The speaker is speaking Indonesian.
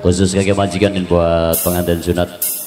khusus kakek majikan buat pengantin sunat.